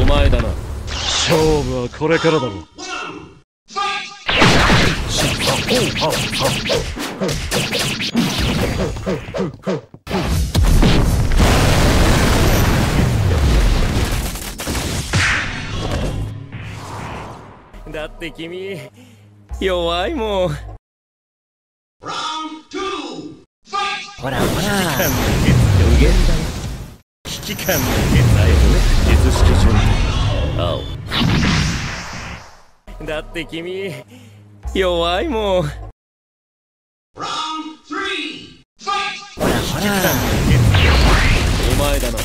お前だな。勝負はこれからだろう。だって君弱いもん。ほらほら、無限だよ。危機感の限界をね、術式順青。だって君弱いもん。ほらほら、お前だな。